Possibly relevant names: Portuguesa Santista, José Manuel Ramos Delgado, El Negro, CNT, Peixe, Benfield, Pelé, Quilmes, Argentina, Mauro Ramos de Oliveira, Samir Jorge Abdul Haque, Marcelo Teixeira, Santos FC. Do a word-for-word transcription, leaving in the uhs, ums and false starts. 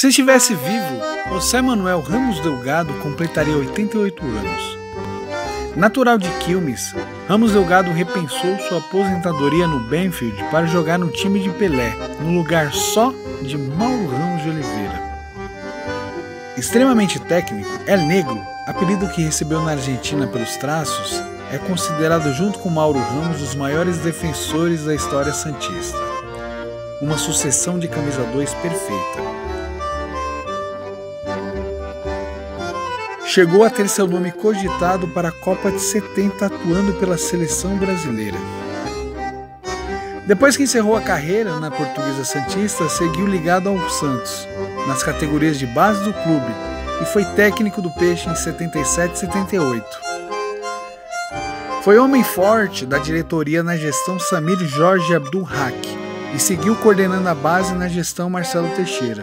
Se estivesse vivo, José Manuel Ramos Delgado completaria oitenta e oito anos. Natural de Quilmes, Ramos Delgado repensou sua aposentadoria no Benfield para jogar no time de Pelé, no lugar só de Mauro Ramos de Oliveira. Extremamente técnico, El Negro, apelido que recebeu na Argentina pelos traços, é considerado junto com Mauro Ramos os maiores defensores da história santista. Uma sucessão de camisa dois perfeita. Chegou a ter seu nome cogitado para a Copa de setenta atuando pela seleção brasileira. Depois que encerrou a carreira na Portuguesa Santista, seguiu ligado ao Santos, nas categorias de base do clube, e foi técnico do Peixe em setenta e sete e setenta e oito. Foi homem forte da diretoria na gestão Samir Jorge Abdul Haque e seguiu coordenando a base na gestão Marcelo Teixeira.